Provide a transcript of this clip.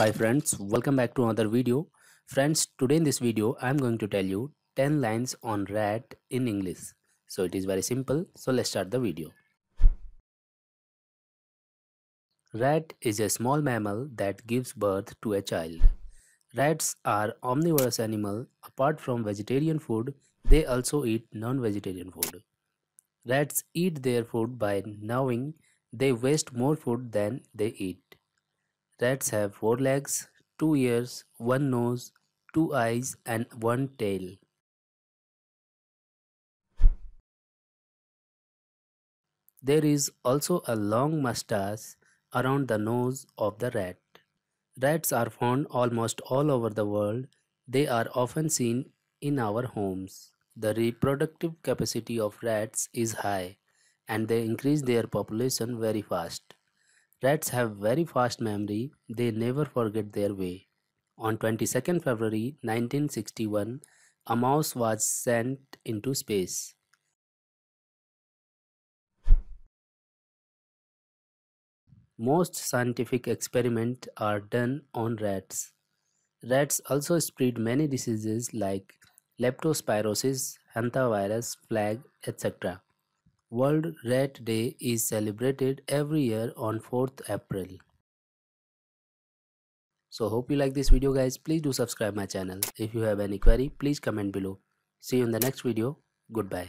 Hi friends, welcome back to another video. Friends, today in this video I am going to tell you 10 lines on rat in English. So it is very simple, so let's start the video. Rat is a small mammal that gives birth to a child. Rats are omnivorous animal. Apart from vegetarian food, they also eat non-vegetarian food. Rats eat their food by gnawing. They waste more food than they eat. Rats have 4 legs, 2 ears, 1 nose, 2 eyes and 1 tail. There is also a long mustache around the nose of the rat. Rats are found almost all over the world. They are often seen in our homes. The reproductive capacity of rats is high and they increase their population very fast. Rats have very fast memory. They never forget their way. On 22nd February 1961, a mouse was sent into space. Most scientific experiments are done on rats. Rats also spread many diseases like leptospirosis, hantavirus, plague, etc. World Rat Day is celebrated every year on 4th April. So hope you like this video guys. Please do subscribe my channel. If you have any query, please comment below. See you in the next video. Goodbye.